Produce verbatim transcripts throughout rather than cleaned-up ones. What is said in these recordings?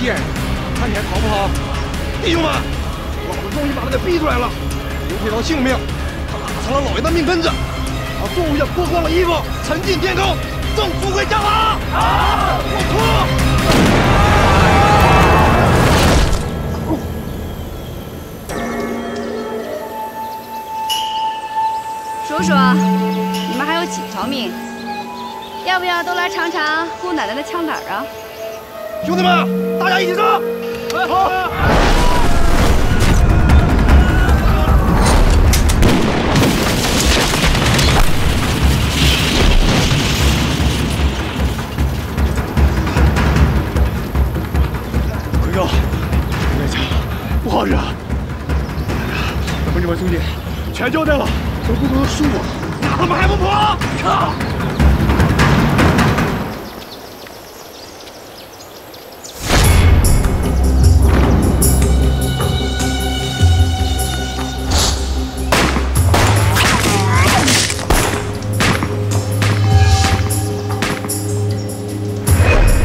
鸡眼睛，看你还逃不逃！弟兄们，我们终于把他给逼出来了，留这条性命，他打成了老爷的命根子。把作物也剥光了衣服，沉进天沟，赠富贵战马。好，我出。 叔叔，你们还有几条命？要不要都来尝尝姑奶奶的枪胆啊？兄弟们，大家一起上！好。奎哥，那家伙不好惹，咱们这帮兄弟全交代了。 都不能输我，那他们还不跑？靠！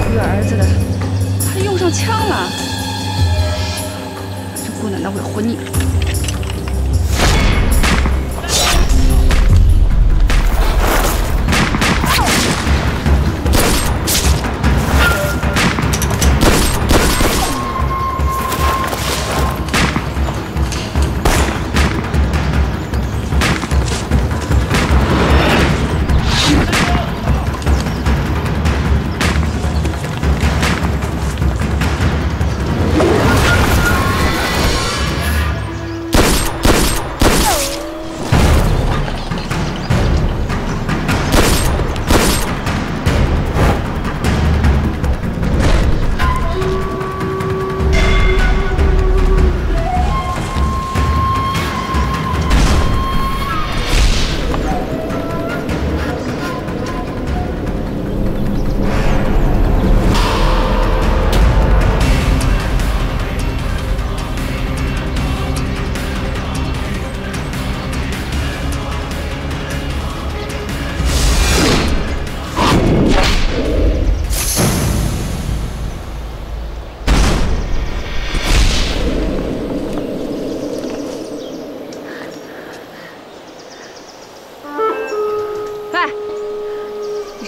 我有儿子的，他用上枪了，这姑奶奶会活腻。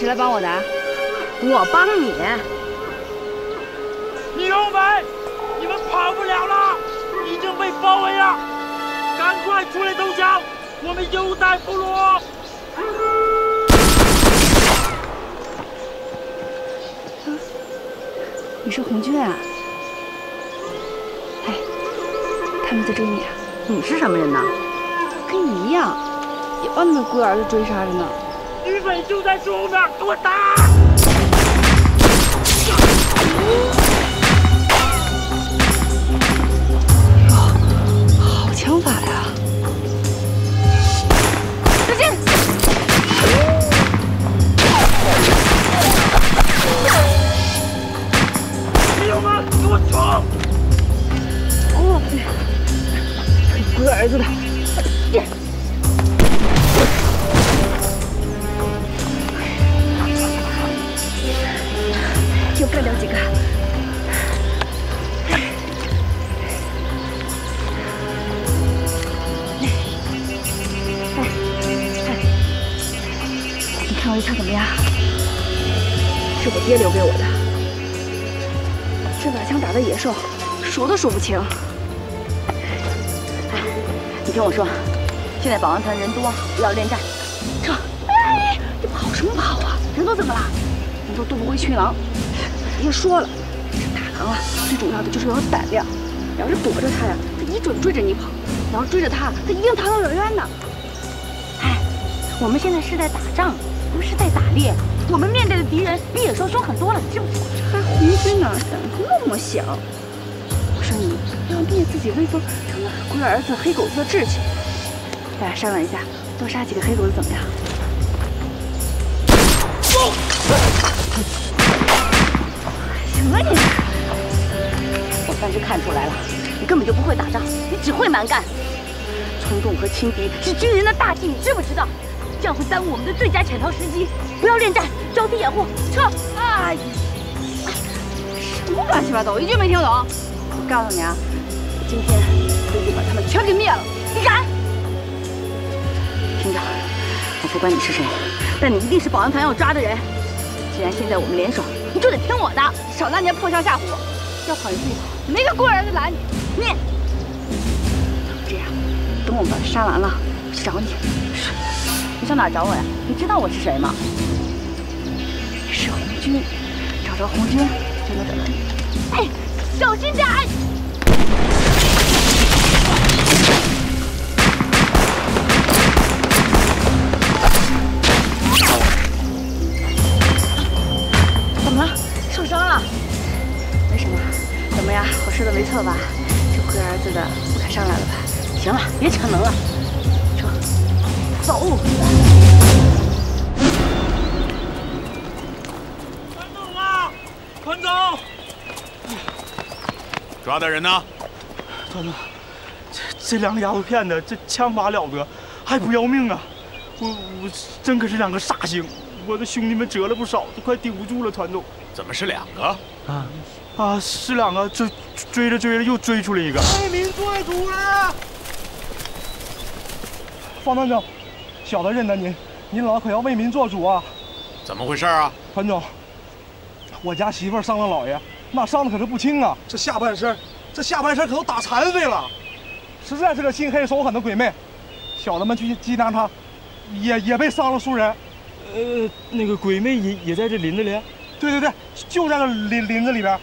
来帮我的，我帮你。弟兄们，你们跑不了了，已经被包围了，赶快出来投降，我们有待不落。你是红军啊？哎，他们在追你啊？你是什么人呢？跟你一样，也把你的龟儿子追杀着呢。 余匪就在树后面，给我打！哟，好枪法呀！再见。弟兄们，给我冲！哦，我的儿子呢？ 干掉几个！你看我这枪怎么样？是我爹留给我的，这把枪打的野兽，数都数不清。哎，你听我说，现在保安团人多，不要恋战。撤！哎，你跑什么跑啊？人多怎么了？人多渡不回群狼。 别说了，这大狼啊，最主要的就是要有胆量。你要是躲着他呀，他一准追着你跑；你要追着他，他一定逃得远远的。哎，我们现在是在打仗，不是在打猎。我们面对的敌人比野兽凶很多了，知不知道？还红军呢，胆子那么小。我说你要灭自己威风，他们龟儿子黑狗子的志气。大家商量一下，多杀几个黑狗子怎么样？走。嗯 我算是看出来了，你根本就不会打仗，你只会蛮干。冲动和轻敌是军人的大忌，你知不知道？这样会耽误我们的最佳潜逃时机。不要恋战，招敌掩护，撤！哎呀，什么乱七八糟，一句没听懂。我告诉你啊，今天我就把他们全给灭了！你敢？听着，我不管你是谁，但你一定是保安团要抓的人。既然现在我们联手，你就得听我的，少拿你破枪吓唬我。要跑一步，没个过人就拦你。你这样，等我们把他杀完了，我去找你。你上哪找我呀？你知道我是谁吗？是红军，找着红军就能找到你。哎，小心点！哎。 说的没错吧？这龟儿子的不敢上来了吧？行了，别逞能了，走，走。搬动了，团长。抓的人呢？团长，这这两个丫头片子，这枪法了得，还不要命啊！我我真可是两个煞星，我的兄弟们折了不少，都快顶不住了。团总，怎么是两个啊？ 啊，是两个追追着追着又追出来一个。为民做主了，方团长，小的认得您，您老可要为民做主啊！怎么回事啊，团长？我家媳妇伤了老爷，那伤的可是不轻啊！这下半身，这下半身可都打残废了，实在是个心黑手狠的鬼魅。小的们去缉拿他，也也被伤了数人。呃，那个鬼魅也也在这林子里。对对对，就在这林林子里边。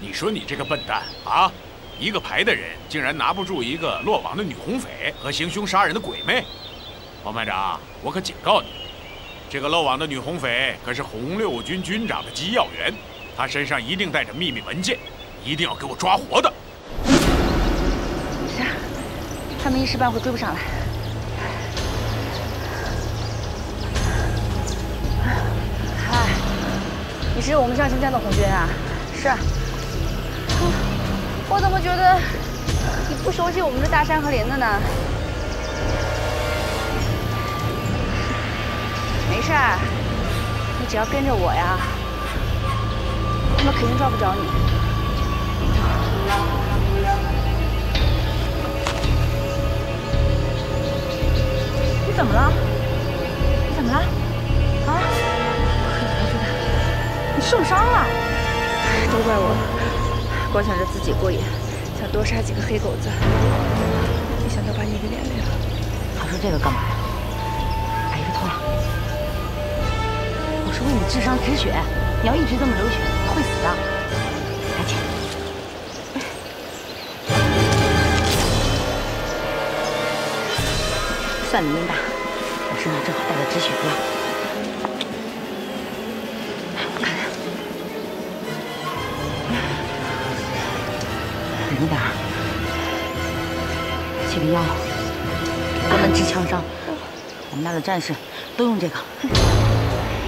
你说你这个笨蛋啊！一个排的人竟然拿不住一个落网的女红匪和行凶杀人的鬼魅，王班长，我可警告你，这个落网的女红匪可是红六军军长的机要员，她身上一定带着秘密文件，一定要给我抓活的。是啊，他们一时半会追不上来。哎，你是我们上前站的红军啊？是啊。 我怎么觉得你不熟悉我们这大山和林子呢？没事儿，你只要跟着我呀，他们肯定抓不着你。你怎么了？你怎么了？啊？你受伤了？都怪我。 光想着自己过瘾，想多杀几个黑狗子，没想到把你给连累了。还说这个干嘛呀？哎，别偷了！我说你智商止血，你要一直这么流血，会死的。赶紧！算你命大，我身上正好带着止血药。 等等，这个药专门治枪伤，我们那的战士都用这个。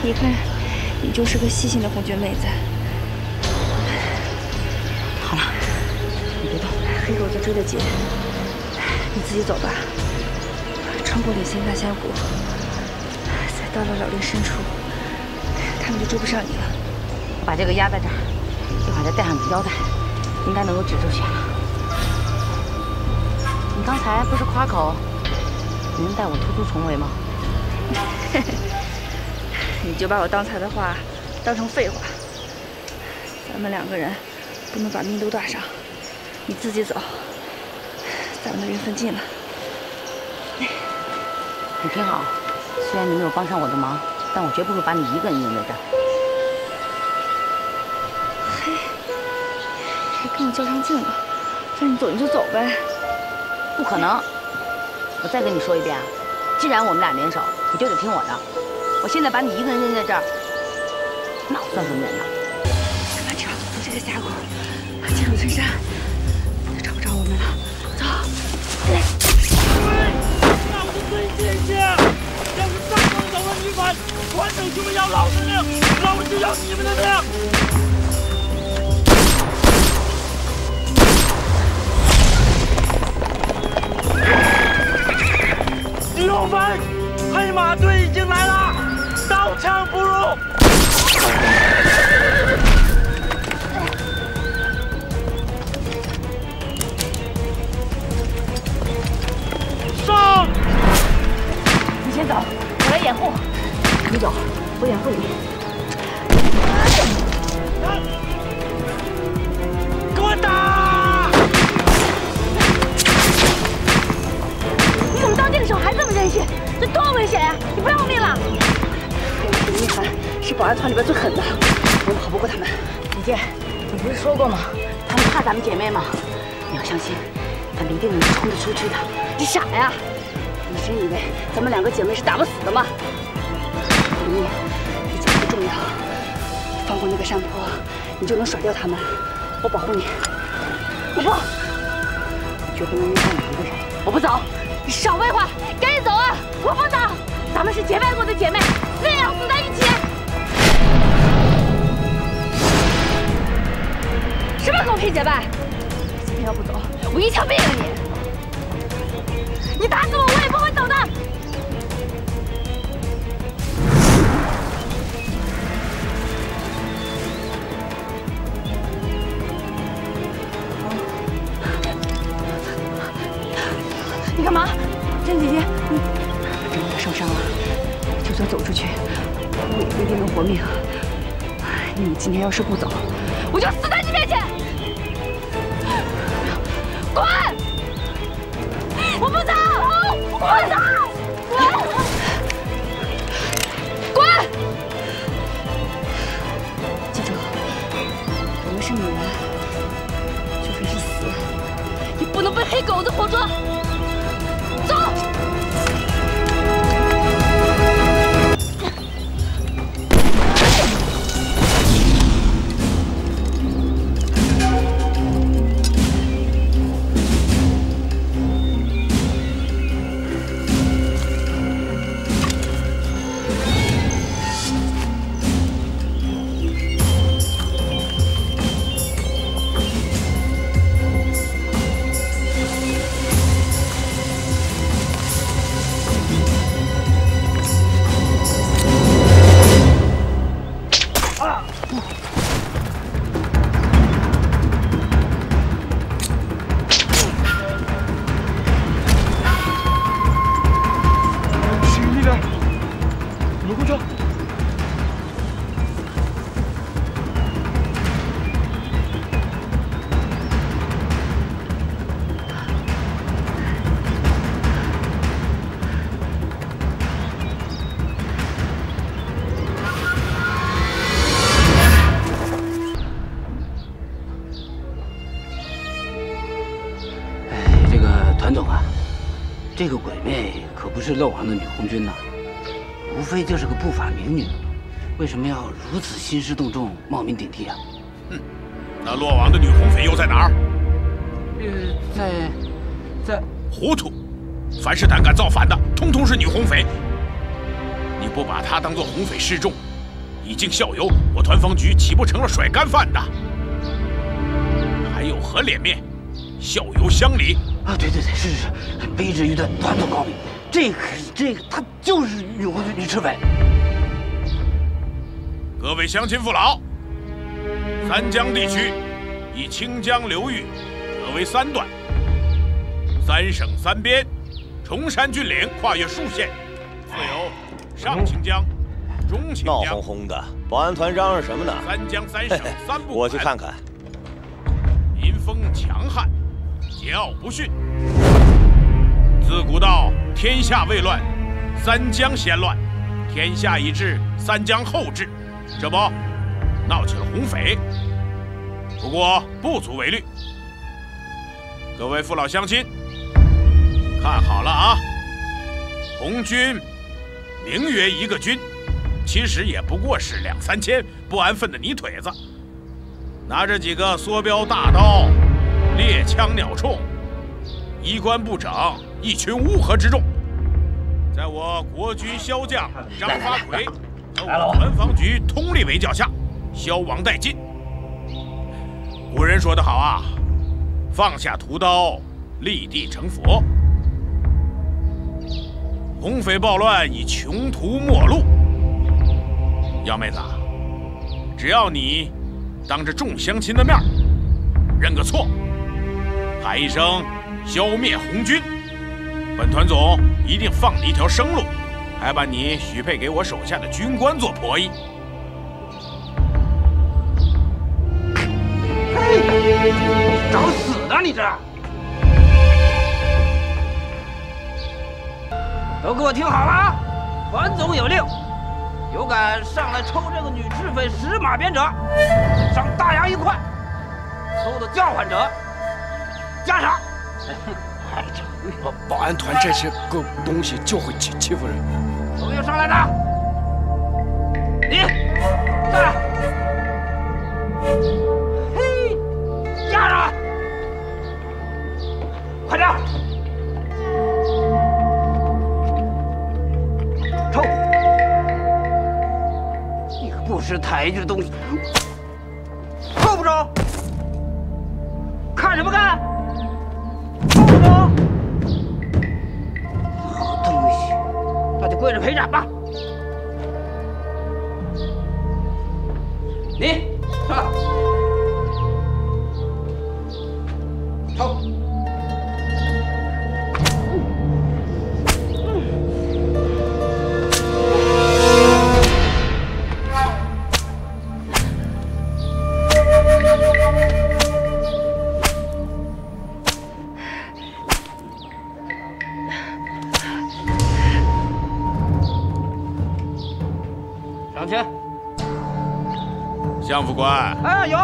一看，你就是个细心的红军妹子。好了，你别动，黑狗子追得紧，你自己走吧。穿过李森大峡谷，再到了老林深处，他们就追不上你了。我把这个压在这儿，一会儿再带上你的腰带。 应该能够止住血了。你刚才不是夸口，你能带我突出重围吗？你就把我刚才的话当成废话。咱们两个人不能把命都搭上，你自己走，咱们的缘分尽了。你听好，虽然你没有帮上我的忙，但我绝不会把你一个人扔在这儿。 跟我较上劲了，让你走你就走呗。不可能！我再跟你说一遍啊，既然我们俩联手，你就得听我的。我现在把你一个人扔在这儿，那我算什么人呢？咱们只要走出这个峡谷，进入深山，就找不着我们了。走！喂，那我最谢谢。要是再能找到女反，团长就要老子命，老子就要你们的命。 李洪飞，黑马队已经来了，刀枪不入。安团里边最狠的，我们跑不过他们。李健，你不是说过吗？他们怕咱们姐妹吗？你要相信，咱们一定能冲得出去的。你傻呀？你真以为咱们两个姐妹是打不死的吗？林毅，你姐妹重要，翻过那个山坡，你就能甩掉他们。我保护你，我不，你绝不能让我一个人。我不走，你少废话，赶紧走啊！我不走，咱们是结拜过的姐妹，死也要死在一起。 什么狗屁结拜！今天要不走，我一枪毙了你！你打死我，我也不会走的。你干嘛？甄姐姐，你如果受伤了，就算走出去，我也不一定能活命。你们今天要是不走，我就死在你面前！ 滚！我不走，我不走，滚！滚！记住，我们是女人，除非是死，也不能被黑狗子活捉。走！这个鬼魅可不是漏王的女红军呐，无非就是个不法民女，为什么要如此兴师动众、冒名顶替啊？哼，那落王的女红匪又在哪儿？呃，在，在。糊涂！凡是胆敢造反的，通通是女红匪。你不把她当做红匪示众，以儆效尤，我团防局岂不成了甩干饭的？还有何脸面效尤乡里？ 啊，对对对，是是是，卑职于断，团团告密。这个这个，他就是女红军女赤匪。各位乡亲父老，三江地区以清江流域则为三段，三省三边，崇山峻岭，跨越数县，自有上清江、中清江。闹哄哄的，保安团嚷嚷什么呢？三江三省三不管，我去看看。民风强悍。 桀骜不驯，自古道天下未乱，三江先乱，天下已治，三江后治。这不，闹起了红匪，不过不足为虑。各位父老乡亲，看好了啊！红军名曰一个军，其实也不过是两三千不安分的泥腿子，拿着几个梭镖大刀。 猎枪鸟铳，衣冠不整，一群乌合之众，在我国军骁将张发奎和我团防局通力围剿下，消亡殆尽。古人说得好啊，放下屠刀，立地成佛。红匪暴乱已穷途末路，幺妹子，只要你当着众乡亲的面认个错。 喊一声“消灭红军”，本团总一定放你一条生路，还把你许配给我手下的军官做婆姨。嘿，找死呢你这！都给我听好了啊！团总有令，有敢上来抽这个女赤匪十马鞭者，赏大洋一块；偷的叫唤者，加赏。哎，保保安团这些个东西就会欺欺负人。有没有上来的？你上来。嘿，加上来，快点！ 不识抬举的东西，够不着！看什么看？够不着！好东西，那就跪着陪斩吧！你上来，走。向副官，哎，有，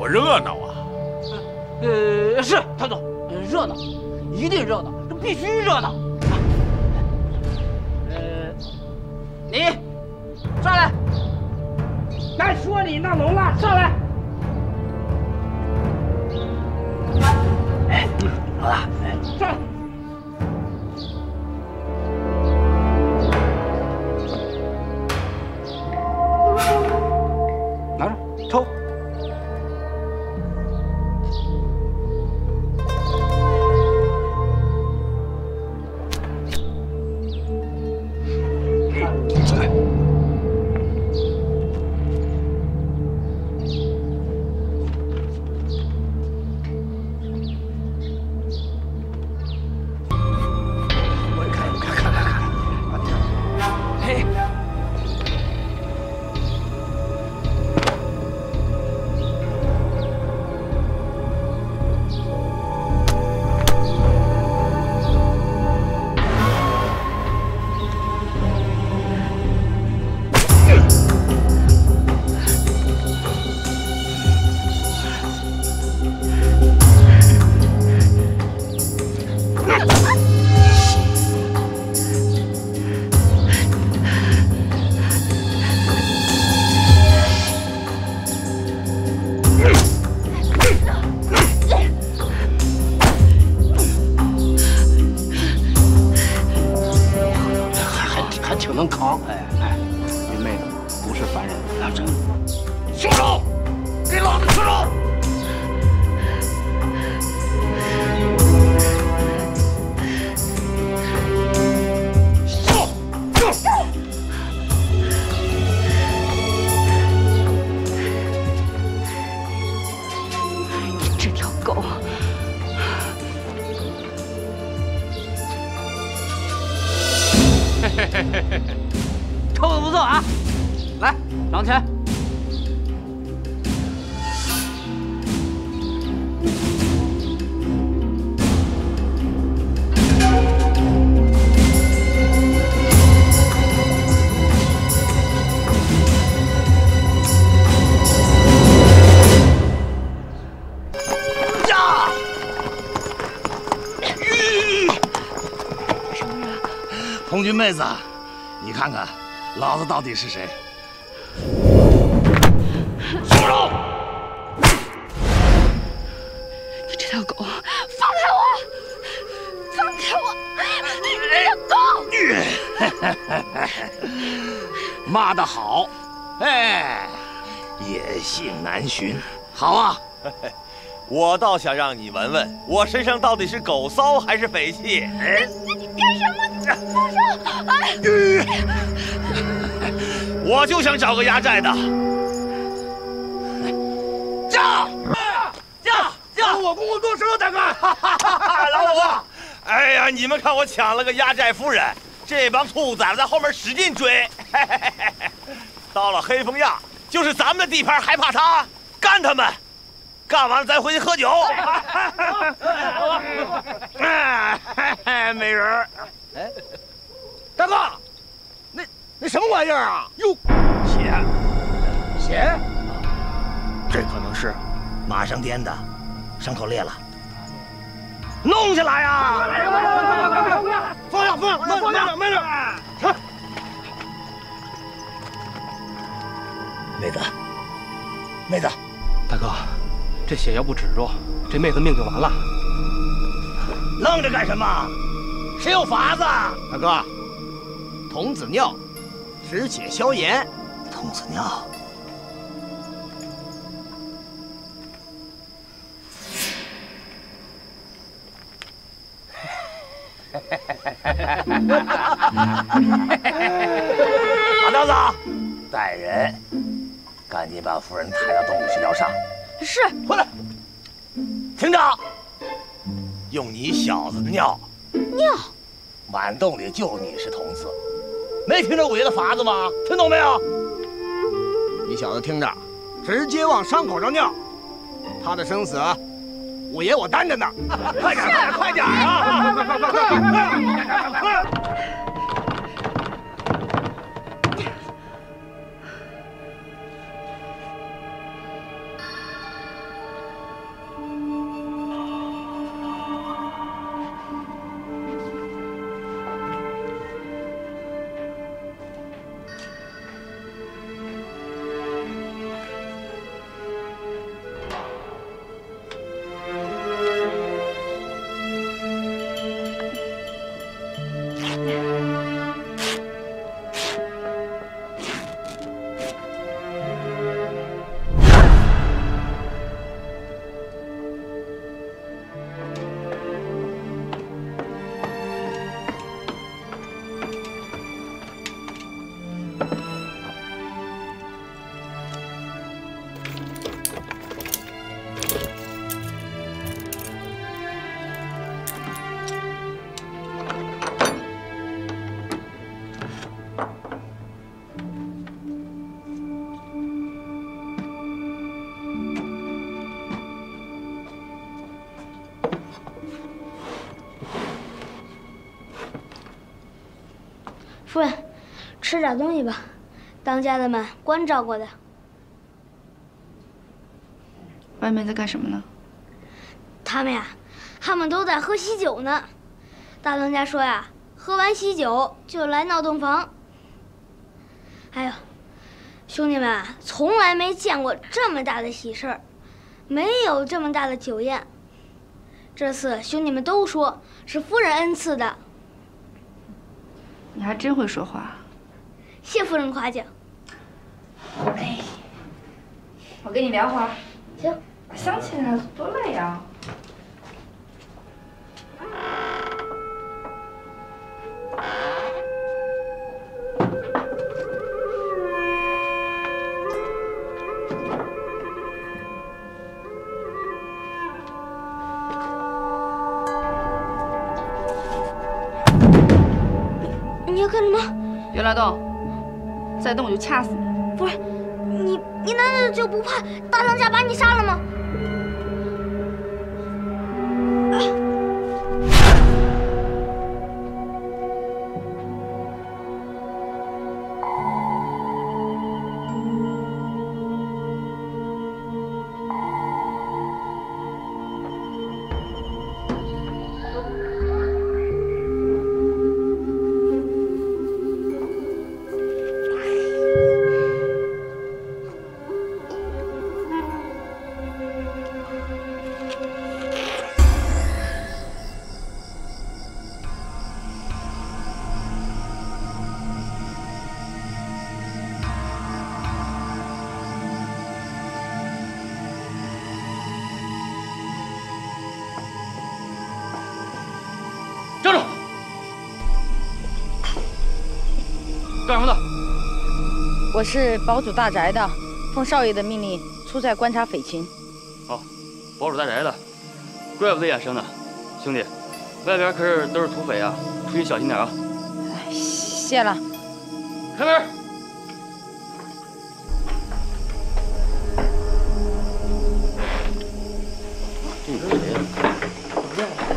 我热闹啊！呃，是团总，热闹，一定热闹，这必须热闹。呃，你上来，该说你那聋了，上来。哎，聋了，上来。 红军妹子，你看看，老子到底是谁？住手！你这条狗，放开我！放开我！你这条狗！骂得好，哎，野性难寻。好啊，我倒想让你闻闻，我身上到底是狗骚还是匪气？哎，那你干什么？ 放手！哎，我就想找个压寨的。驾！驾！驾！我公公动手了，大哥！老老婆，哎呀，你们看我抢了个压寨夫人，这帮兔崽子在后面使劲追。到了黑风垭，就是咱们的地盘，还怕他？干他们！ 干完了，咱回去喝酒。哎，美人，哎，大哥，那那那什么玩意儿啊？哟，血，血，这可能是马上颠的，伤口裂了，弄下来呀！放下，放下，放下，慢点，停。妹子，妹子，大哥，这血要不止住，这妹子命就完了。愣着干什么？谁有法子？大哥，童子尿。 止血消炎，童子尿。马刀子，带人，赶紧把夫人抬到动物食疗上。是。回来，庭长，用你小子的尿，尿，满洞里就你是童子。 没听着五爷的法子吗？听懂没有？你小子听着，直接往伤口上尿，他的生死，五爷我担着呢。快点，快点，快点啊！快快快快快快！夫人，吃点东西吧，当家的们官照顾的。外面在干什么呢？他们呀，他们都在喝喜酒呢。大当家说呀，喝完喜酒就来闹洞房。哎呦，兄弟们啊，从来没见过这么大的喜事儿，没有这么大的酒宴。这次兄弟们都说是夫人恩赐的。 你还真会说话，谢夫人夸奖。哎，我跟你聊会儿。行，把香沏上，多累呀。别动！再动我就掐死你！不是你，你难道就不怕大当家把你杀了吗？我是堡主大宅的，奉少爷的命令出寨观察匪情。哦，堡主大宅的，怪不得野生呢。兄弟，外边可是都是土匪啊，出去小心点啊！哎，谢了。开门。这你跟谁呀？不认识。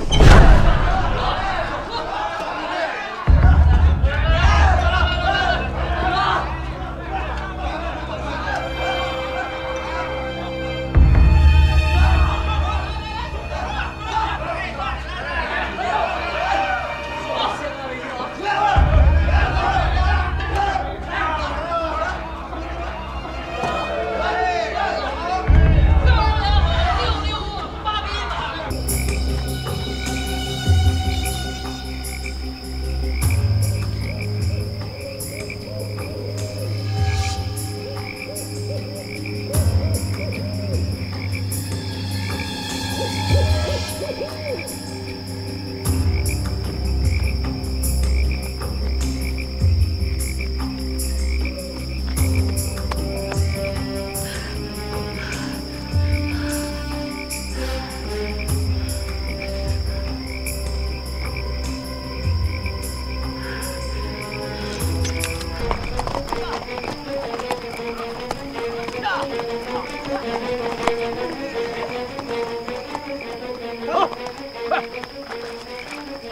走，快！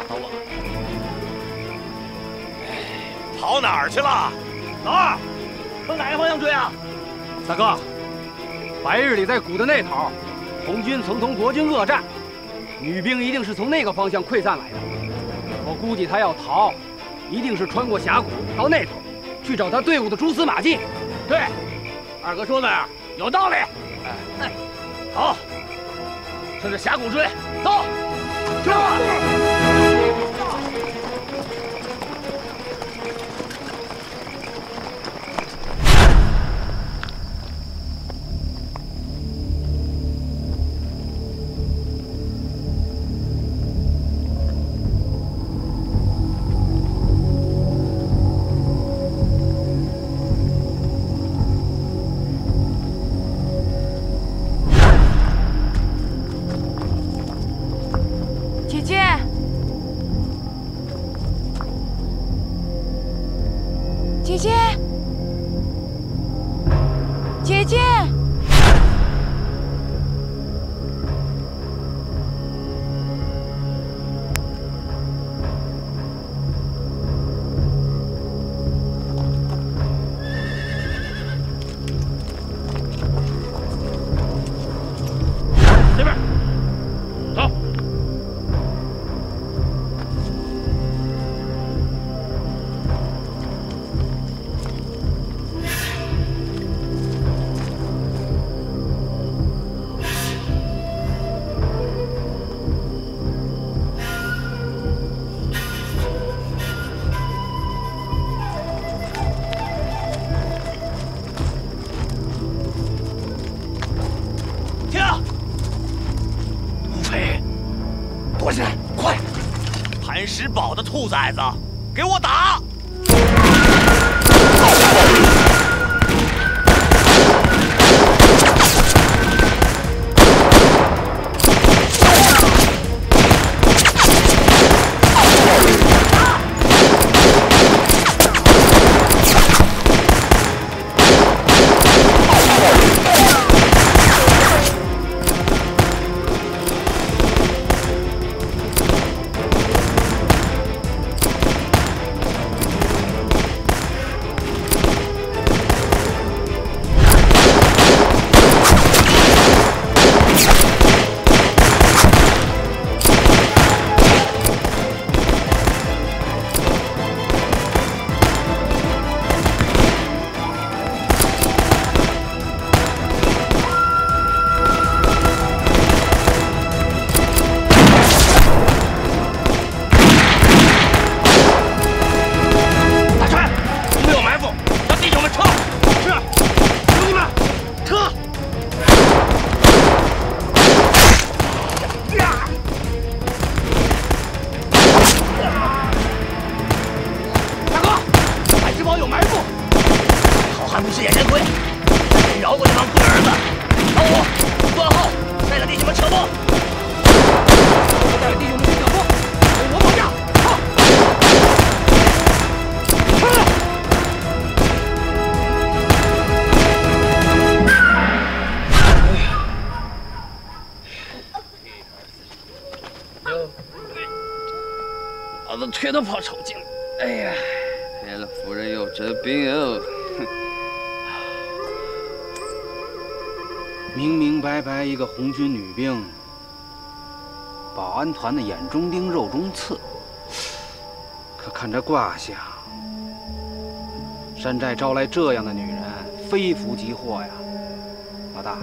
等我。哎，跑哪儿去了？老二，往哪个方向追啊？大哥，白日里在谷的那头，红军曾同国军恶战，女兵一定是从那个方向溃散来的。我估计他要逃，一定是穿过峡谷到那头，去找他队伍的蛛丝马迹。对，二哥说的呀，有道理。哎，好。 顺着峡谷追，走！追！石堡的兔崽子，给我打！ 别都跑抽筋了，哎呀，赔了夫人又折兵哦！明明白白一个红军女兵，保安团的眼中钉、肉中刺。可看这卦象，山寨招来这样的女人，非福即祸呀！老大，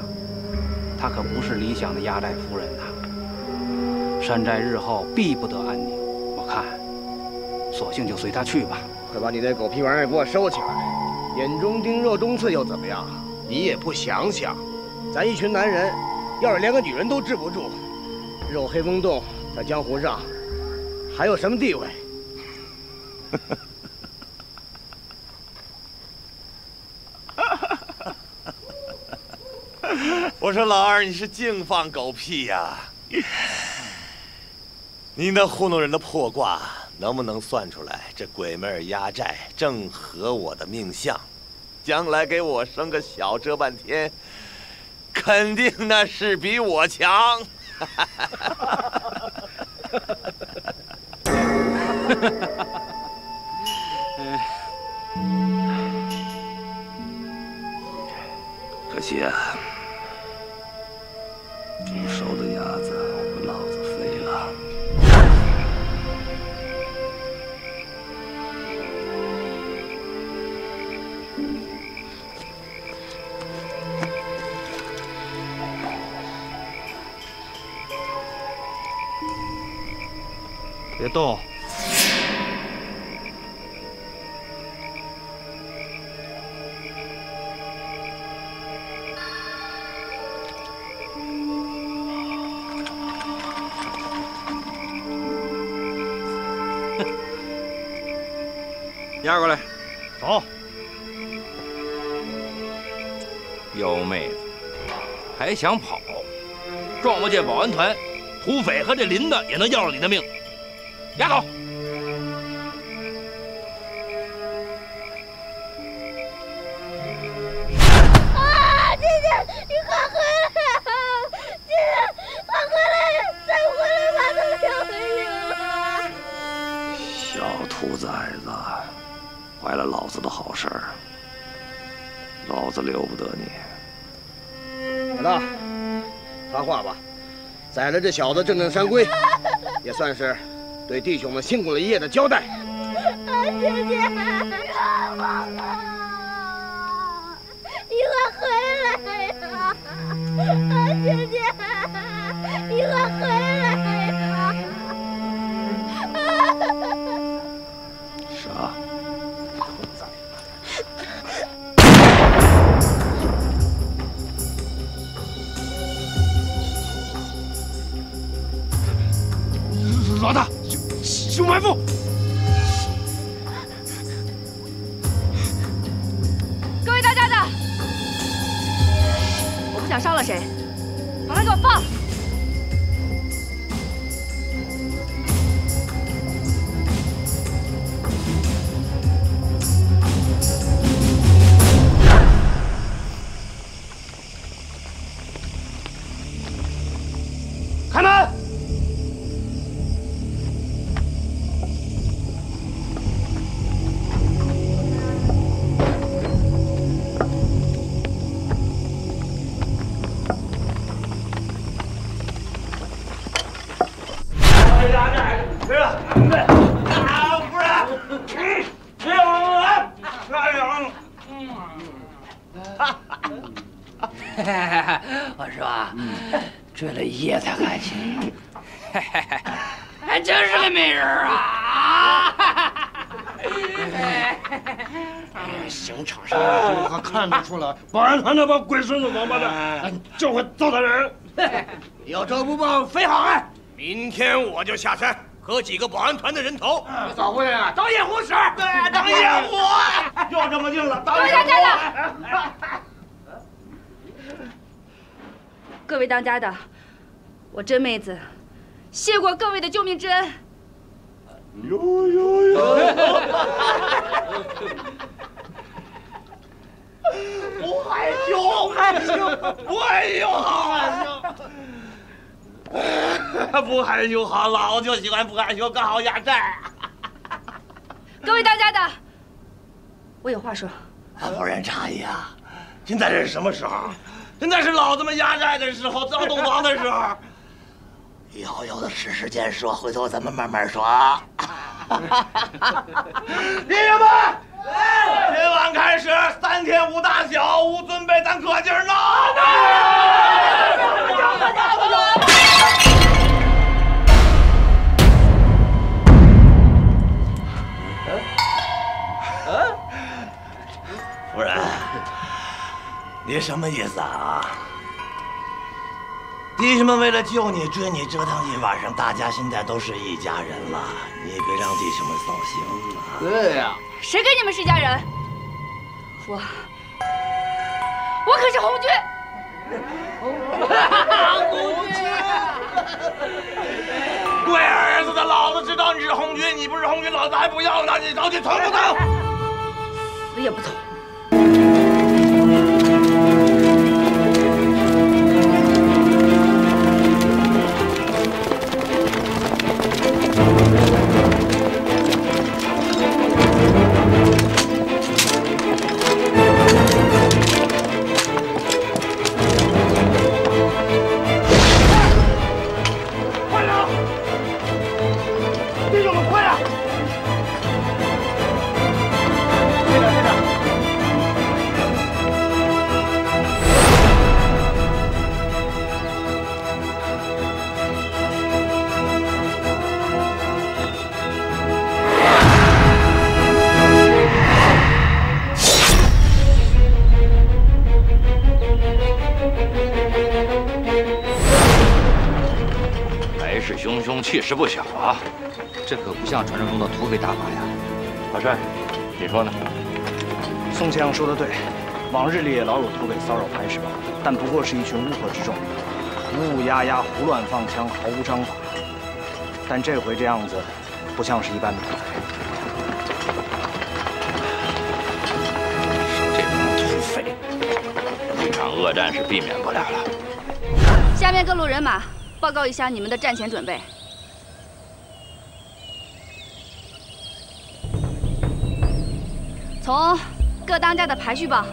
她可不是理想的压寨夫人呐，山寨日后必不得安宁。我看。 索性就随他去吧！快把你那狗屁玩意儿给我收起来！眼中钉、肉中刺又怎么样？你也不想想，咱一群男人，要是连个女人都治不住，日后黑风洞在江湖上还有什么地位？我说老二，你是净放狗屁呀！你那糊弄人的破卦！ 能不能算出来，这鬼妹儿压寨正合我的命相，将来给我生个小这半天，肯定那是比我强。别动！你二过来，走。幺妹子还想跑？壮过界保安团，土匪和这林子也能要了你的命。 押走！啊！姐姐，你快回来啊！姐姐，快回来，再不回来，爸都要没命了。小兔崽子，坏了老子的好事儿，老子留不得你。老大，发话吧，宰了这小子，正正山规，也算是。 对弟兄们辛苦了一夜的交代，啊，姐姐，让我啊！你快回来呀，啊，姐姐，你快回来呀！啥？老大。 凶埋伏！各位大家长，我不想伤了谁，把他给我放了。 睡了一夜才开心，还真是个美人啊！刑场上可看得出来，保安团那帮鬼孙子、王八蛋就会糟蹋人。有仇不报非好汉，明天我就下山喝几个保安团的人头。咋会啊？当夜壶使，对，当夜壶，又这么硬了。当夜壶。各位当家的。 我真妹子，谢过各位的救命之恩。呦呦呦！我害羞，我害羞，不害羞，好害羞。不害羞好，老子就喜欢不害羞，刚好压寨。各位当家的，我有话说。老人茶姨啊，现在这是什么时候？现在是老子们压寨的时候，造洞房的时候。 以后有的是时间说，回头咱们慢慢说啊！弟兄们，今晚开始三天无大小，无尊卑，咱可劲儿闹！ 夫人，你什么意思啊？ 弟兄们为了救你、追你折腾一晚上，大家现在都是一家人了，你也别让弟兄们扫兴啊！对呀，谁跟你们是一家人？我，我可是红军！红军！龟儿子的，老子知道你是红军，你不是红军，老子还不要呢！你到底从不从？死也不从！ 快了！队长，队长！势汹汹，气势不小啊！这可不像传说中的土匪大法呀。老帅，你说呢？宋先生说的对，往日里也老有土匪骚扰排使馆，但不过是一群乌合之众，乌乌鸦鸦、胡乱放枪，毫无章法。但这回这样子，不像是一般的土匪。这帮土匪，一场恶战是避免不了了。下面各路人马。 报告一下你们的战前准备。从各当家的排序报。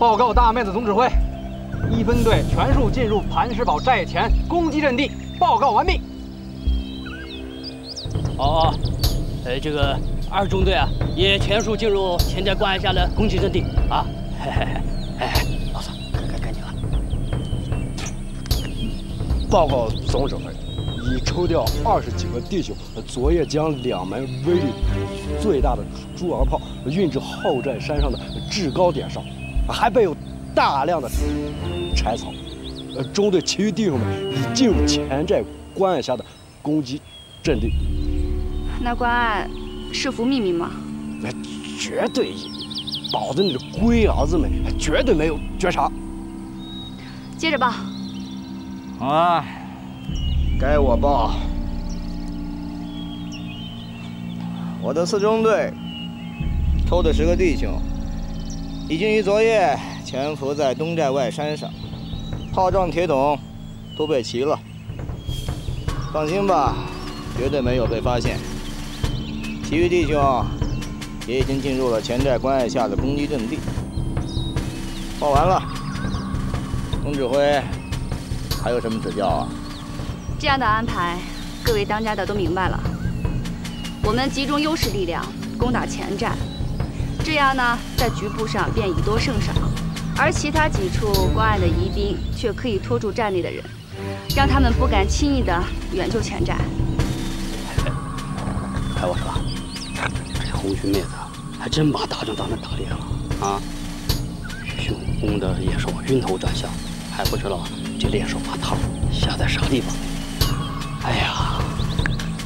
报告大妹子总指挥，一分队全数进入磐石堡寨前攻击阵地。报告完毕。哦，呃，这个二中队啊，也全数进入钱家关下的攻击阵地啊。嘿嘿嘿，哎，老三，赶赶紧啊！ 报告总指挥，已抽调二十几个弟兄，昨夜将两门威力最大的猪王炮运至后寨山上的制高点上，还备有大量的柴草。呃，中队其余弟兄们已进入前寨关隘下的攻击阵地。那关隘是伏秘密吗？那绝对隐秘，保证你的龟儿子们绝对没有觉察。接着报。 啊，该我报。我的四中队抽的十个弟兄，已经于昨夜潜伏在东寨外山上，炮仗、铁桶都备齐了。放心吧，绝对没有被发现。其余弟兄也已经进入了前寨关隘下的攻击阵地。报完了，总指挥。 还有什么指教啊？这样的安排，各位当家的都明白了。我们集中优势力量攻打前寨，这样呢，在局部上便以多胜少，而其他几处关隘的疑兵却可以拖住寨内的人，让他们不敢轻易的远就前寨。哎，我说，这红裙妹子还真把打仗当成打猎了啊！凶猛的野兽晕头转向，还不知道。 这猎手把套下在啥地方？哎呀，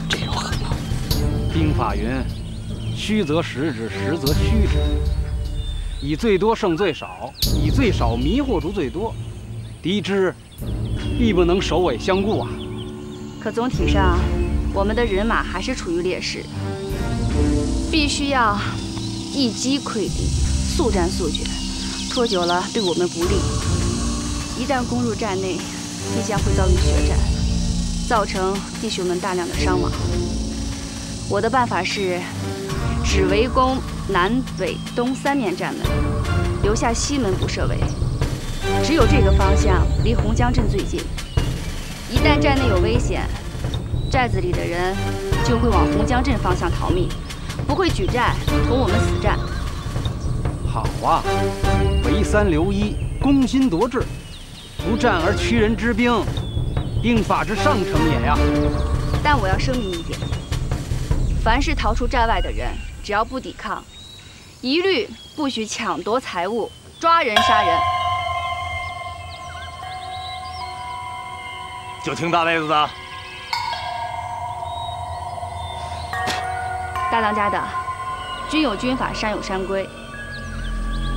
这要狠啊！兵法云：“虚则实之，实则虚之。”以最多胜最少，以最少迷惑住最多。敌之必不能首尾相顾啊！可总体上，我们的人马还是处于劣势，必须要一击溃敌，速战速决。拖久了对我们不利。 一旦攻入寨内，必将会遭遇血战，造成弟兄们大量的伤亡。我的办法是，只围攻南北东三面战门，留下西门不设围。只有这个方向离洪江镇最近。一旦寨内有危险，寨子里的人就会往洪江镇方向逃命，不会举寨同我们死战。好啊，围三留一，攻心夺志。 不战而屈人之兵，兵法之上乘也呀。但我要声明一点：凡是逃出寨外的人，只要不抵抗，一律不许抢夺财物、抓人、杀人。就听大妹子的。大当家的，军有军法，山有山规。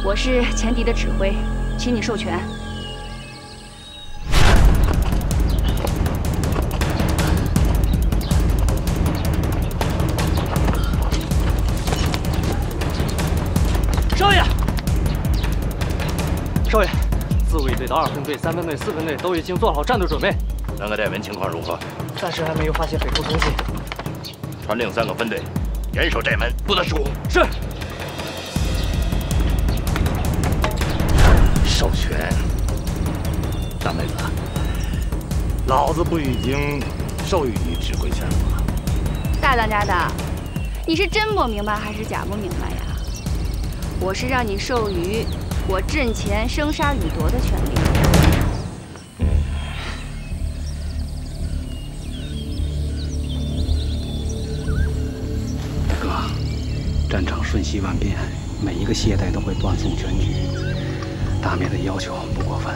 我是前敌的指挥，请你授权。 少爷，自卫队的二分队、三分队、四分队都已经做好战斗准备。南各寨门情况如何？暂时还没有发现匪徒踪迹。传令三个分队，严守寨门，不得疏忽。是。授权。大妹子，老子不已经授予你指挥权吗？大当家的，你是真不明白还是假不明白呀？我是让你授予。 我阵前生杀予夺的权利。大哥，战场瞬息万变，每一个懈怠都会断送全局。大面的要求不过分。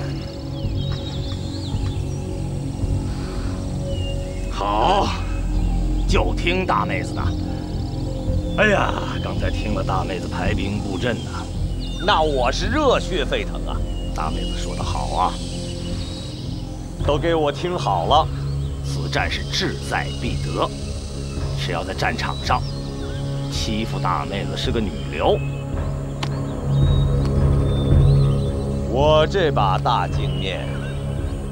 好，就听大妹子的。哎呀，刚才听了大妹子排兵布阵呢，那我是热血沸腾啊！大妹子说的好啊，都给我听好了，此战是志在必得。只要在战场上欺负大妹子是个女流，我这把大经验，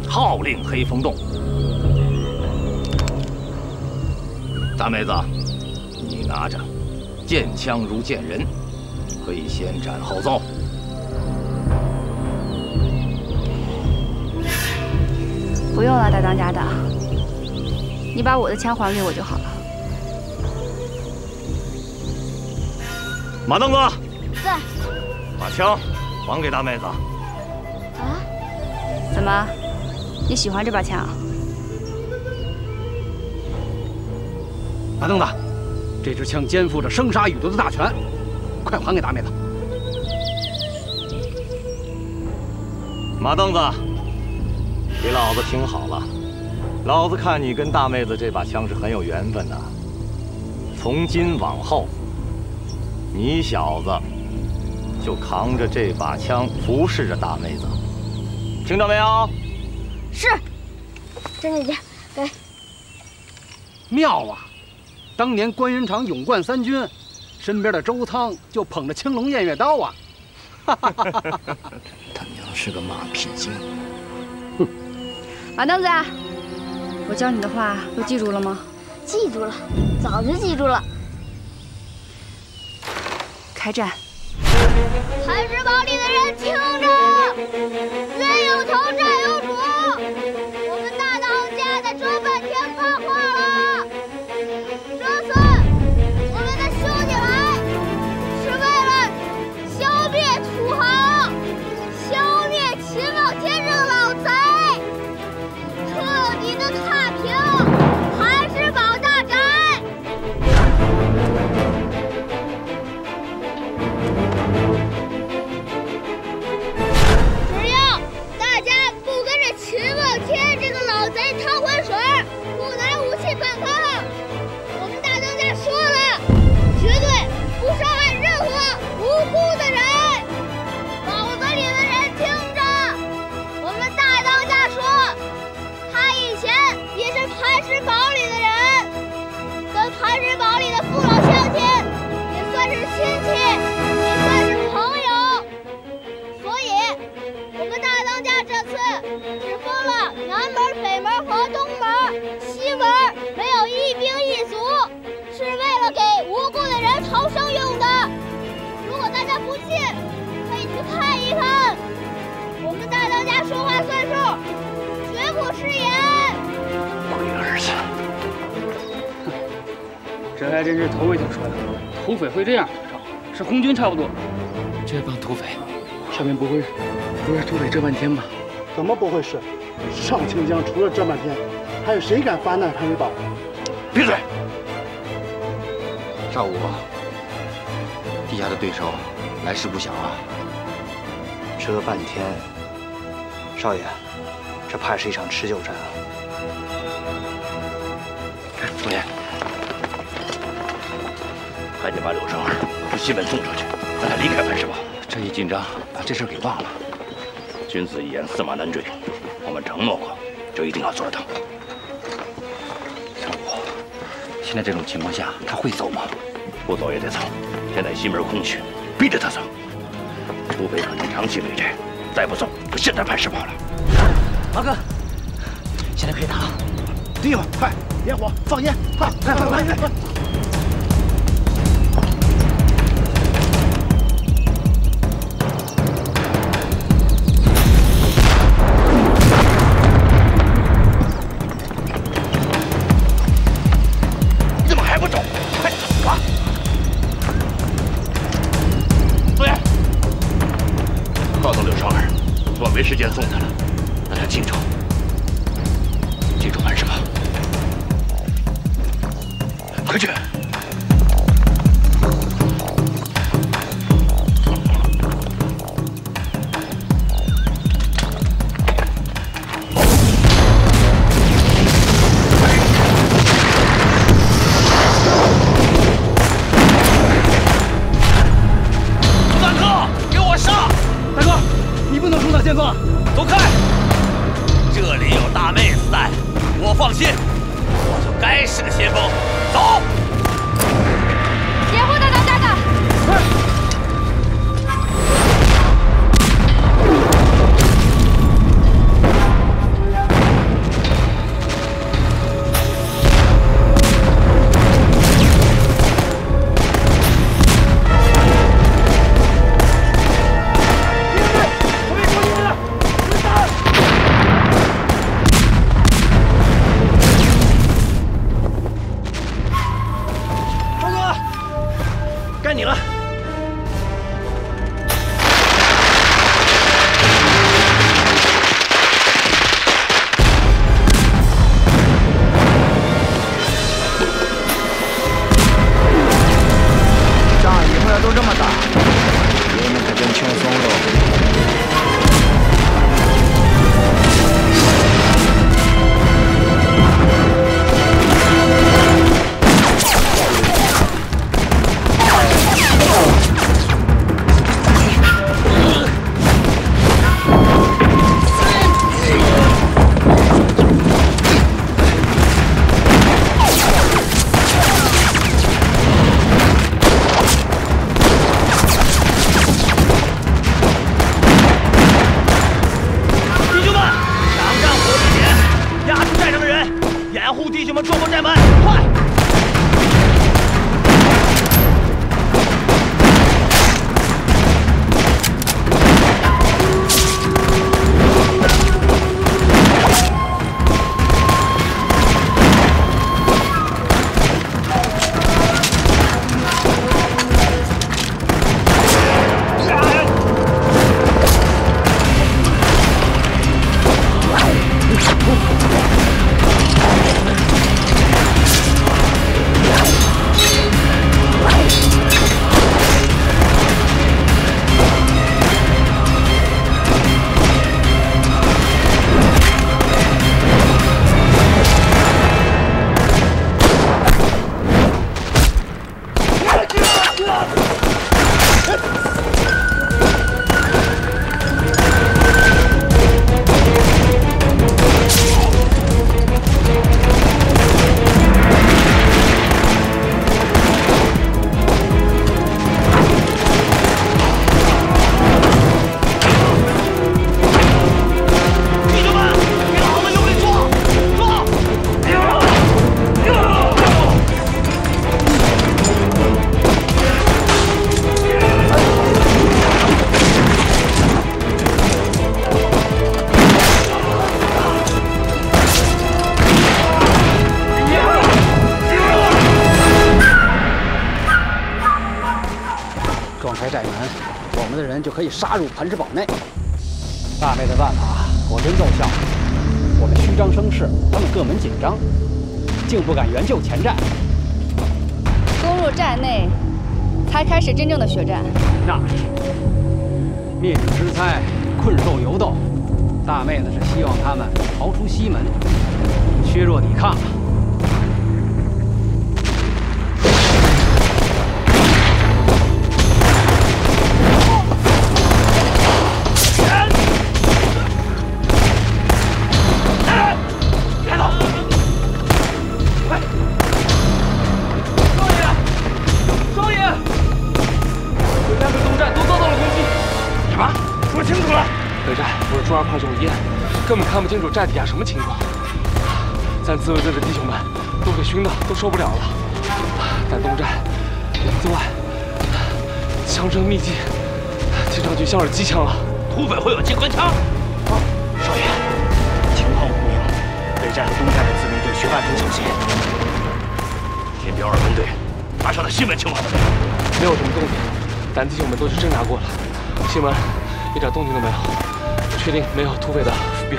号令黑风洞。 大妹子，你拿着，见枪如见人，可以先斩后奏。不用了，大当家的，你把我的枪还给我就好了。马凳子，在。把枪还给大妹子。啊？怎么，你喜欢这把枪？ 马凳子，这支枪肩负着生杀予夺的大权，快还给大妹子！马凳子，给老子听好了，老子看你跟大妹子这把枪是很有缘分的。从今往后，你小子就扛着这把枪服侍着大妹子，听到没有？是，张姐姐，给。妙啊！ 当年关云长勇冠三军，身边的周仓就捧着青龙偃月刀啊！他娘是个马屁精！哼！马凳子，我教你的话都记住了吗？记住了，早就记住了。开战！寒食堡里的人听着，自有头战有主！我们大当家的桌半天怕化了。 还真是头尾挺说的，土匪会这样打仗，是红军差不多。这帮土匪，上面不会不是土匪这半天吧？怎么不会是？上清江除了这半天，还有谁敢发难寒食堡？闭嘴！赵武，地下的对手来势不小啊！这个半天，少爷，这怕是一场持久战啊！少爷。 赶紧把柳生和西门送出去，咱俩离开寒食堡。这一紧张，把这事给忘了。君子一言，驷马难追。我们承诺过，就一定要做到。张武，现在这种情况下，他会走吗？不走也得走。现在西门空虚，逼着他走。土匪可能长期为战，再不走，就陷在寒食堡了。马哥，现在可以打了。弟兄，快，点火，放烟，快，快，快，快，快！ 时间送他了，让他进城，进城干什么？快去！ 快,士的先锋，走！掩护大家加岗。是。 杀入磐石堡内，大卫的办法果真奏效。我们虚张声势，他们各门紧张，竟不敢援救前寨。攻入寨内，才开始真正的血战。那是灭顶之灾，困兽犹斗。大妹子是希望他们逃出西门，削弱抵抗。 根本看不清楚寨底下什么情况，咱自卫队的弟兄们都给熏的都受不了了。在东寨、林子外，枪声密集，听上去像是机枪啊！土匪会有机关枪？啊，少爷，情况不明，北寨和东寨的自卫队巡按很小心。林彪二分队打上了西门情况怎么样？没有什么动静，咱弟兄们都去侦查过了，西门一点动静都没有。 确定没有土匪的伏兵，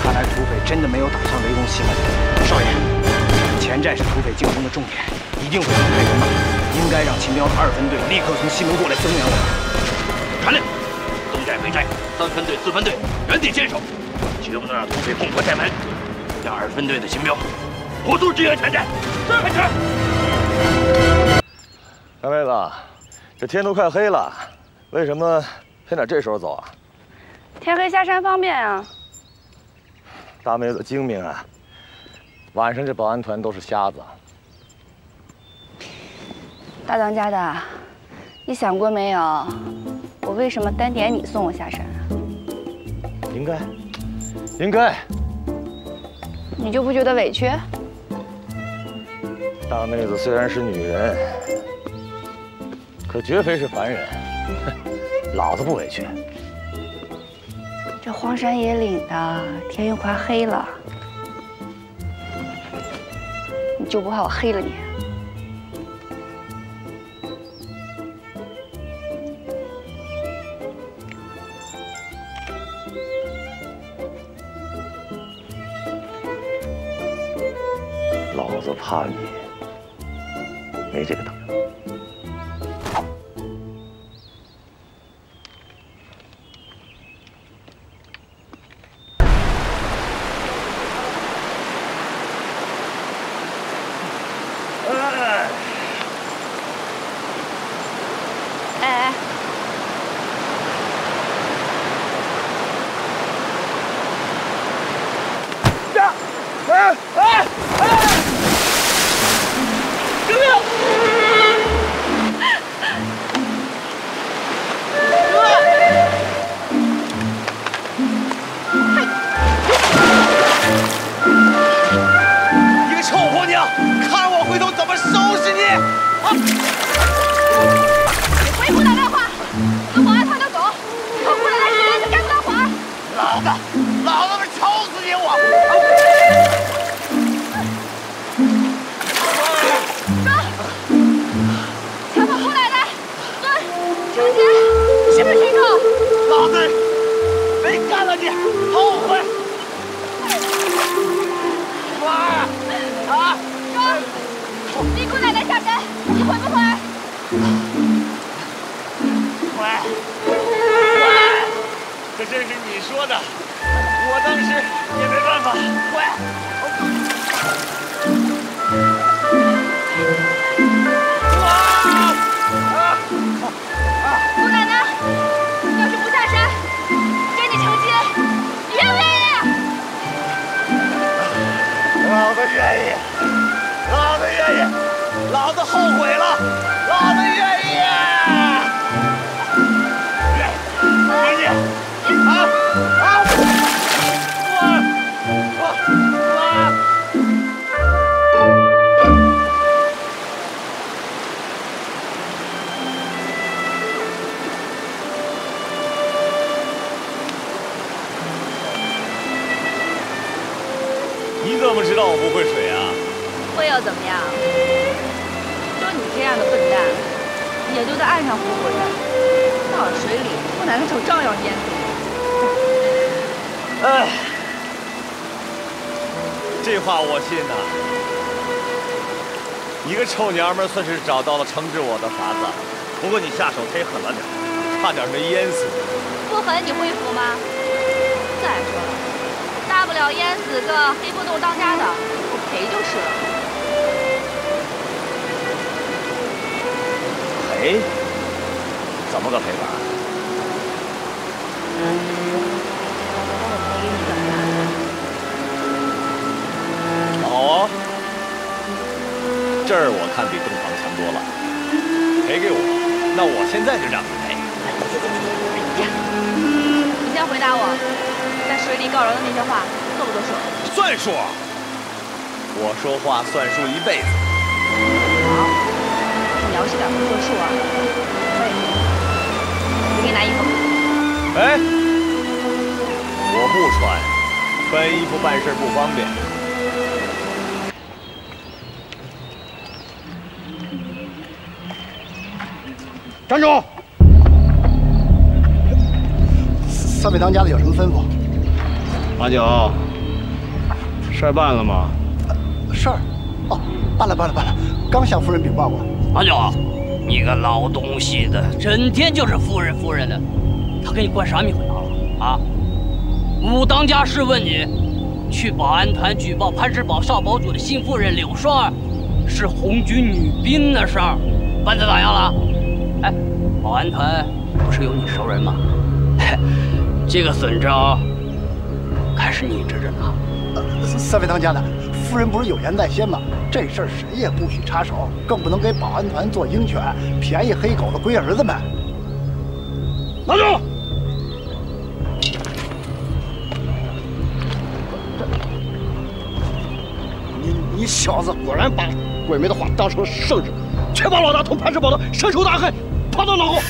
看来土匪真的没有打算围攻西门。少爷，前寨是土匪进攻的重点，一定会很快攻的。应该让秦彪二分队立刻从西门过来增援我们。传令，东寨、北寨三分队、四分队原地坚守，绝不能让土匪攻破寨门，让二分队的秦彪火速支援前寨。是，海泉。大妹子，这天都快黑了，为什么偏得这时候走啊？ 天黑下山方便啊！大妹子精明啊，晚上这保安团都是瞎子。大当家的，你想过没有，我为什么单点你送我下山啊？应该，应该。你就不觉得委屈？大妹子虽然是女人，可绝非是凡人，老子不委屈。 这荒山野岭的，天又快黑了，你就不怕我黑了你？老子怕你，没这个胆。 算是找到了惩治我的法子，不过你下手忒狠了点，差点没淹死。不狠你会服吗？再说了，大不了淹死个黑波洞当家的，我赔就是了。赔？怎么个赔法？嗯、好啊。 这儿我看比洞房强多了，赔给我，那我现在就让你赔。你先回答我，在水里告饶的那些话算不算数？算数，我说话算数一辈子。好，你要是敢不算数啊，我也不。你给拿衣服。哎，我不穿，穿衣服办事不方便。 站住！三位当家的有什么吩咐？马九，事儿办了吗？事儿？哦，办了办了办了，刚向夫人禀报过。马九，你个老东西的，整天就是夫人夫人的，他给你灌啥迷魂汤了啊？武当家试问你，去保安团举报攀石堡少堡主的新夫人柳双儿是红军女兵的事儿，办得咋样了？ 哎，保安团不是有你熟人吗？嘿，这个损招，还是你支着呢。三位当家的，夫人不是有言在先吗？这事儿谁也不许插手，更不能给保安团做鹰犬，便宜黑狗的龟儿子们。拿住！你你小子果然把鬼媒的话当成圣旨，全把老大同潘氏宝的深仇大恨。 跑到老虎，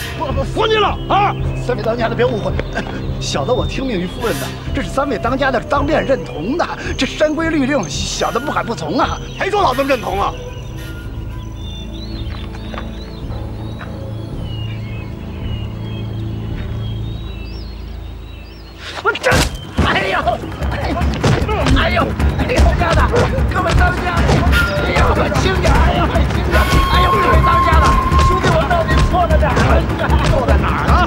活腻了啊！三位当家的别误会，小的我听命于夫人的，这是三位当家的当面认同的。这山规律令，小的不敢不从啊！谁说老子们认同啊？我这，哎呦，哎呦，哎呦，哎呦，家的，各位当家，哎呦，轻点，哎呦，轻点，哎呦，各位当家的。 错在哪儿？错在哪儿啊？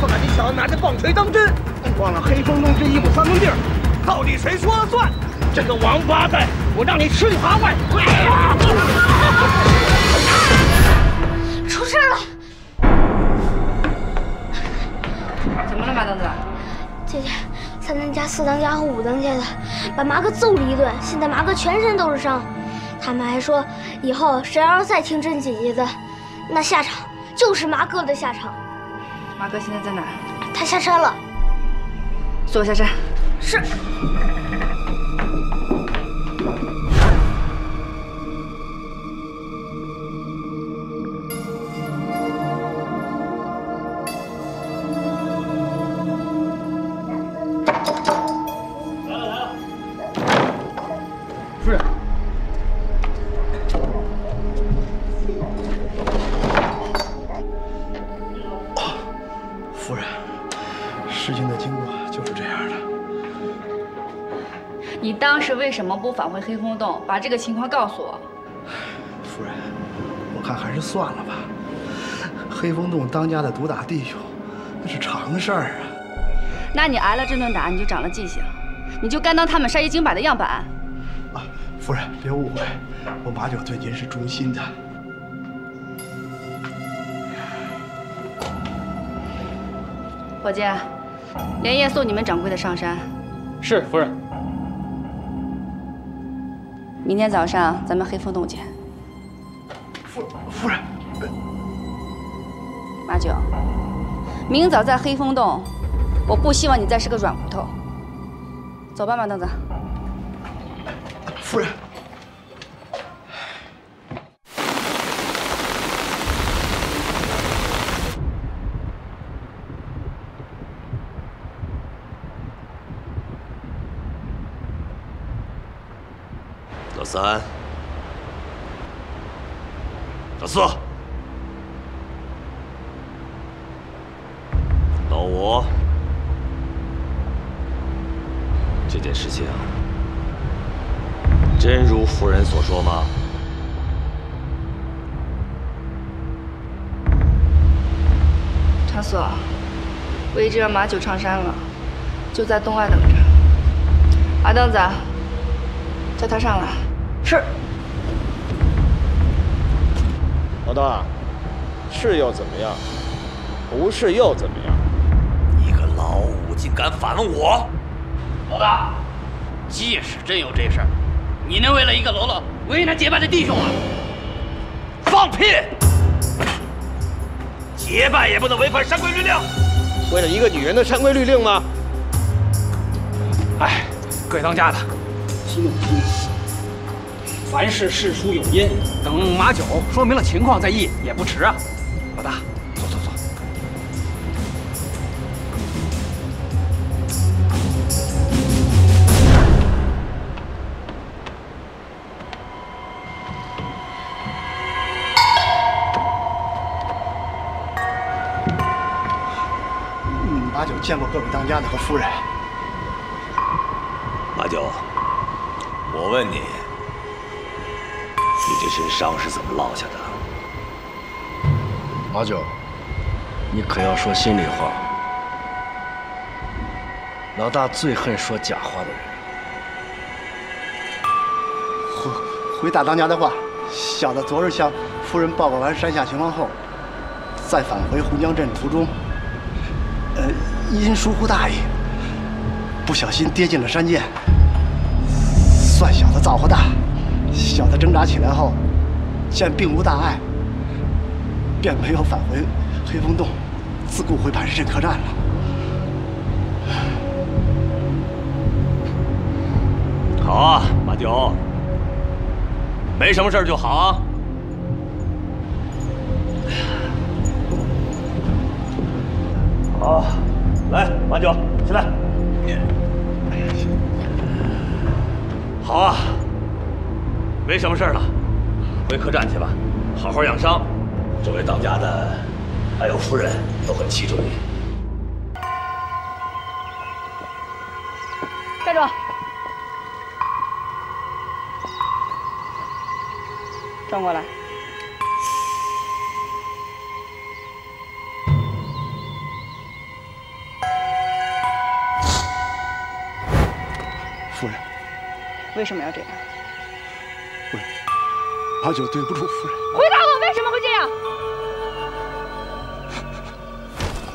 错在你小子拿着棒槌当真，忘了黑风中之一亩三分地儿，到底谁说了算？这个王八蛋，我让你吃里扒外！出事了！怎么了，马当家？姐姐，三当家、四当家和五当家的把麻哥揍了一顿，现在麻哥全身都是伤。他们还说，以后谁要是再听甄姐姐的，那下场。 就是麻哥的下场。麻哥现在在哪？他下山了。送我下山。是。来了来了。夫人。 你当时为什么不返回黑风洞，把这个情况告诉我？夫人，我看还是算了吧。黑风洞当家的毒打弟兄，那是常事儿啊。那你挨了这顿打，你就长了记性，你就该当他们杀一儆百的样板。啊，夫人别误会，我马九对您是忠心的。伙计，连夜送你们掌柜的上山。是，夫人。 明天早上咱们黑风洞见。夫夫人，马九，明早在黑风洞，我不希望你再是个软骨头。走吧，马凳子。夫人。 老三，老四，老五，这件事情真如夫人所说吗？长所，我已经让马九上山了，就在洞外等着。阿凳子，叫他上来。 是，老大，是又怎么样？不是又怎么样？你个老五竟敢反问我！老大，即使真有这事儿，你能为了一个喽啰为难结拜的弟兄啊？放屁！结拜也不能违反山规律令。为了一个女人的山规律令吗？哎，各位当家的，息怒息怒。 凡事事出有因，等马九说明了情况再议也不迟啊。老大，走走走。嗯，马九见过各位当家的和夫人。马九，我问你。 你这身伤是怎么落下的？马九，你可要说心里话。老大最恨说假话的人。回回大当家的话，小的昨日向夫人报告完山下情况后，在返回洪江镇途中，呃，因疏忽大意，不小心跌进了山涧。算小的造化大。小的挣扎起来后，见并无大碍，便没有返回黑风洞，自顾回磐石镇客栈了。 好啊，马九，没什么事就好啊。好，来，马九，起来。好啊，没什么事了，回客栈去吧，好好养伤。这位当家的，还有夫人都很器重你。站住！ 转过来。夫人，为什么要这样？我，马九对不住夫人。回答我，为什么会这样？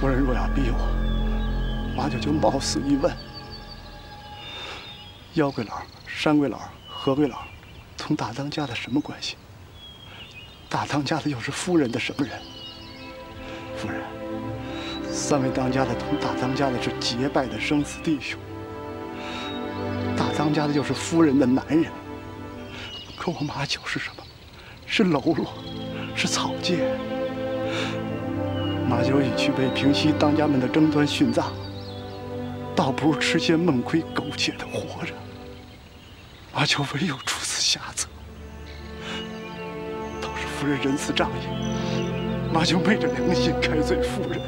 夫人若要逼我，马九就冒死一问：妖怪佬、山鬼佬、河鬼佬。 同大当家的什么关系？大当家的又是夫人的什么人？夫人，三位当家的同大当家的是结拜的生死弟兄，大当家的又是夫人的男人。可我马九是什么？是喽啰，是草芥。马九已去为平息当家们的争端殉葬，倒不如吃些闷亏，苟且的活着。马九唯有出。 下策，倒是夫人仁慈仗义，马九昧着良心开罪夫人，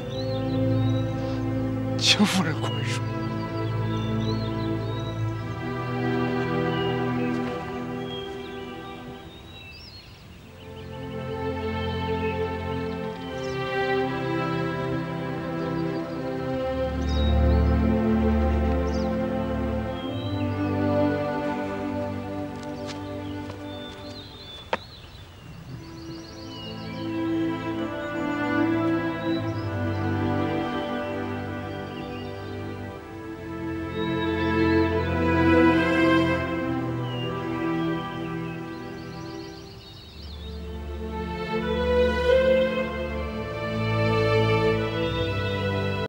请夫人宽恕。